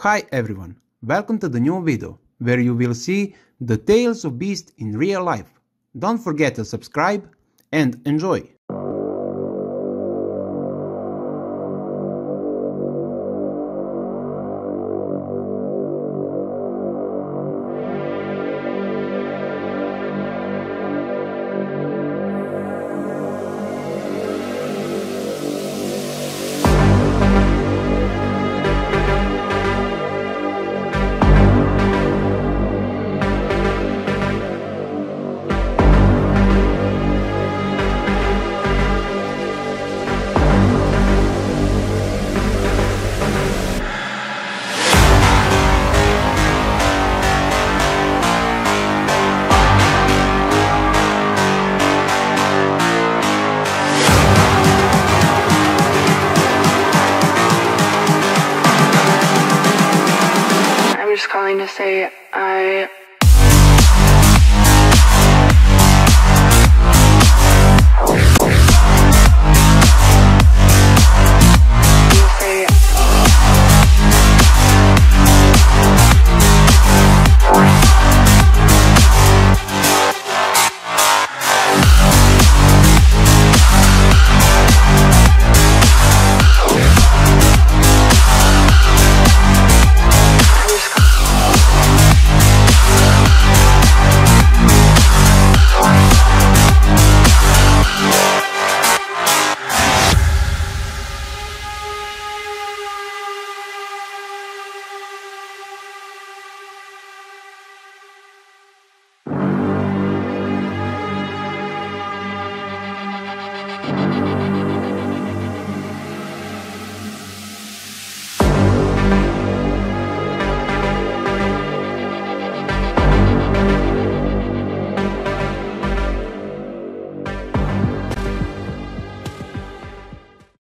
Hi everyone, welcome to the new video, where you will see the tales of beasts in real life. Don't forget to subscribe and enjoy! Just calling to say I